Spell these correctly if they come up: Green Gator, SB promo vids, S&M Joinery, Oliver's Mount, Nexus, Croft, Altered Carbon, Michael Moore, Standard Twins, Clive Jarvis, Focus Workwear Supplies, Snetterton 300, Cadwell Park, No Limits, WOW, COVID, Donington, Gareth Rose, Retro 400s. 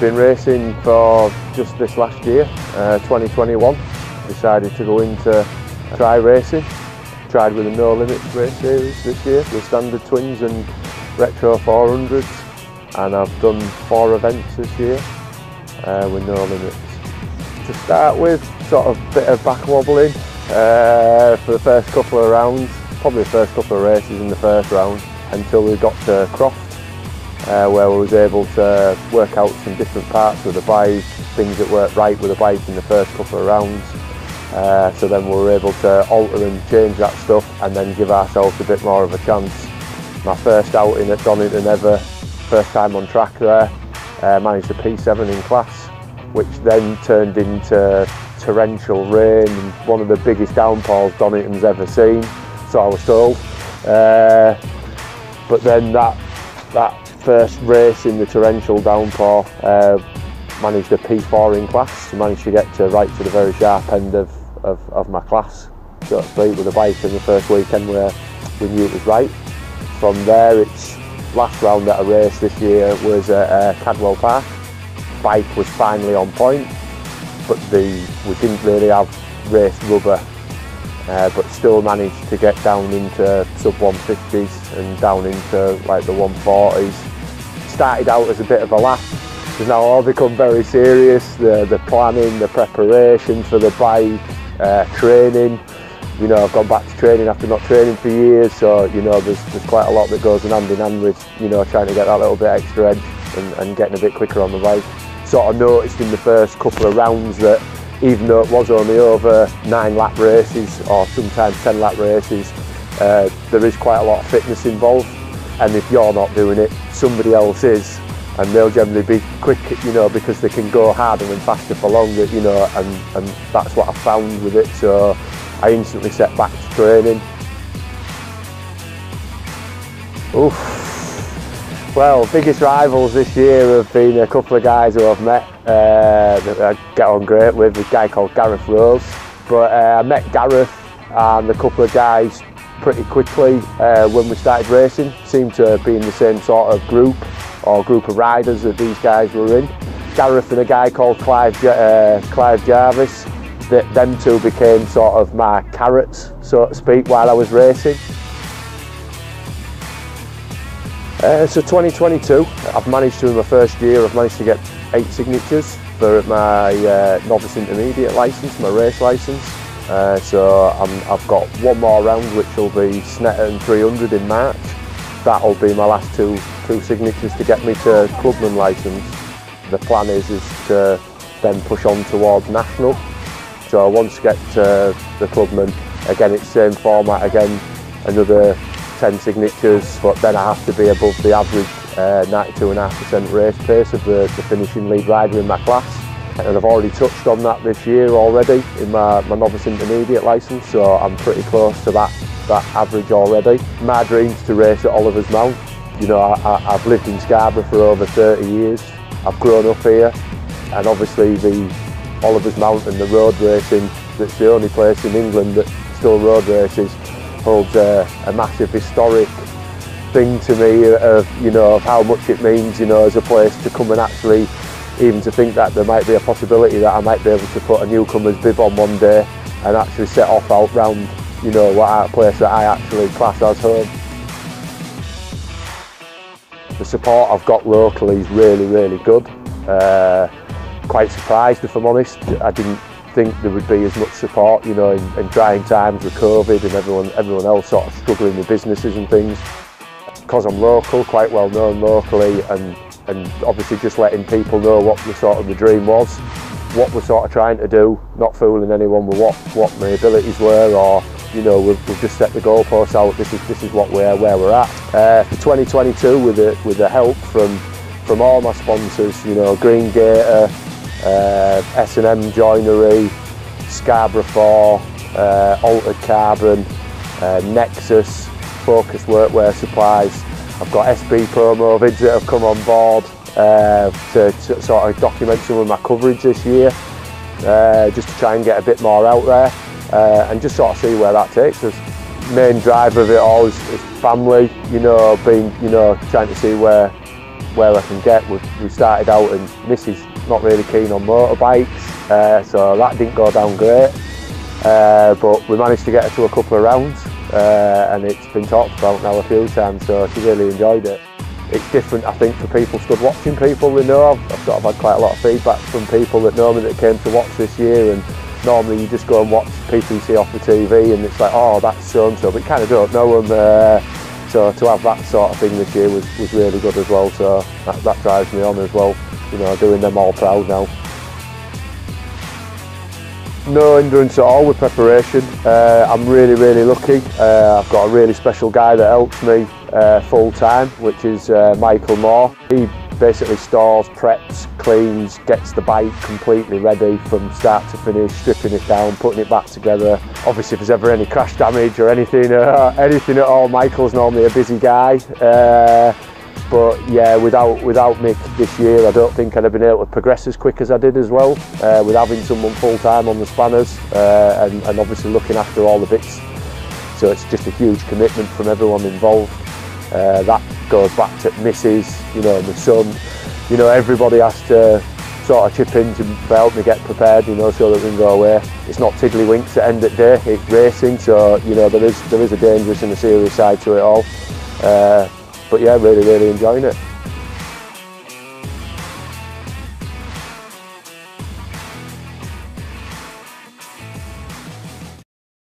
Been racing for just this last year, 2021. Decided to go into try racing. Tried with a No Limits race series this year with Standard Twins and Retro 400s, and I've done 4 events this year with No Limits. To start with, sort of bit of back wobbling for the first couple of rounds, probably the first couple of races in the first round, until we got to Croft, where we was able to work out some different parts of the bike, things that weren't right with the bike in the first couple of rounds. So then we were able to alter and change that stuff and then give ourselves a bit more of a chance. My first outing at Donington ever, first time on track there, managed a P7 in class, which then turned into torrential rain, one of the biggest downpours Donington's ever seen, so I was told. But then that first race in the torrential downpour, managed a P4 in class, managed to get to right to the very sharp end of my class, so to speak, with a bike in the first weekend where we knew it was right. From there, its last round at a race this year was at Cadwell Park. Bike was finally on point, but we didn't really have race rubber, but still managed to get down into sub 150s and down into like the 140s. Started out as a bit of a laugh. It's now all become very serious, the planning, the preparation for the bike, training. You know, I've gone back to training after not training for years, so you know, there's quite a lot that goes hand in hand with, you know, trying to get that little bit extra edge and getting a bit quicker on the bike. Sort of noticed in the first couple of rounds that even though it was only over 9 lap races or sometimes 10 lap races, there is quite a lot of fitness involved, and if you're not doing it, somebody else is. And they'll generally be quick, you know, because they can go harder and faster for longer, you know, and that's what I found with it. So I instantly set back to training. Oof. Well, biggest rivals this year have been a couple of guys who I've met that I get on great with, a guy called Gareth Rose. But I met Gareth and a couple of guys pretty quickly when we started racing. Seemed to be in the same sort of group, or group of riders that these guys were in. Gareth and a guy called Clive Jarvis, them two became sort of my carrots, so to speak, while I was racing. So 2022, in my first year, I've managed to get 8 signatures for my novice intermediate licence, my race licence. So I've got one more round, which will be Snetterton 300 in March. That'll be my last two signatures to get me to clubman licence. The plan is to then push on towards national. So once I get to the clubman, again it's same format again, another 10 signatures, but then I have to be above the average 92.5% race pace of the finishing lead rider in my class. And I've already touched on that this year already in my novice intermediate licence, so I'm pretty close to that average already. My dream's to race at Oliver's Mount. You know, I've lived in Scarborough for over 30 years. I've grown up here, and obviously the Oliver's Mount and the road racing, that's the only place in England that still road races, holds a massive historic thing to me of, you know, of how much it means, you know, as a place to come and actually, even to think that there might be a possibility that I might be able to put a newcomer's bib on one day and actually set off out round, you know, what place that I actually class as home. The support I've got locally is really, really good. Quite surprised, if I'm honest. I didn't think there would be as much support, you know, in trying times with COVID and everyone else sort of struggling with businesses and things. Because I'm local, quite well known locally, and obviously just letting people know what the sort of the dream was, what we're sort of trying to do, not fooling anyone with what my abilities were, or, you know, we've just set the goalposts out. This is what where we're at. For 2022, with the help from all my sponsors, you know, Green Gator, S&M Joinery, Scarborough 4, Altered Carbon, Nexus, Focus Workwear Supplies. I've got SB promo vids that have come on board to sort of document some of my coverage this year, just to try and get a bit more out there. And just sort of see where that takes us. Main driver of it all is family, you know, being, you know, trying to see where where I can get. We started out and Missy's not really keen on motorbikes, so that didn't go down great. But we managed to get her to a couple of rounds, and it's been talked about now a few times, so she really enjoyed it. It's different, I think, for people stood watching people they know. I've sort of had quite a lot of feedback from people that know me that came to watch this year, and normally you just go and watch people you see off the TV and it's like, oh, that's so-and-so, but you kind of don't know them. So to have that sort of thing this year was really good as well, so that drives me on as well, you know, doing them all proud now. No hindrance at all with preparation. I'm really lucky. I've got a really special guy that helps me full time, which is Michael Moore. He basically stores, preps, cleans, gets the bike completely ready from start to finish, stripping it down, putting it back together. Obviously if there's ever any crash damage or anything at all, Michael's normally a busy guy. But yeah, without Mick this year, I don't think I'd have been able to progress as quick as I did as well, with having someone full-time on the spanners, and obviously looking after all the bits. So it's just a huge commitment from everyone involved. That goes back to Missus, you know, my son, you know, everybody has to sort of chip in to help me get prepared, you know, so that we can go away. It's not tiddlywinks at end of day, it's racing, so, you know, there is a dangerous and a serious side to it all. But yeah, really enjoying it.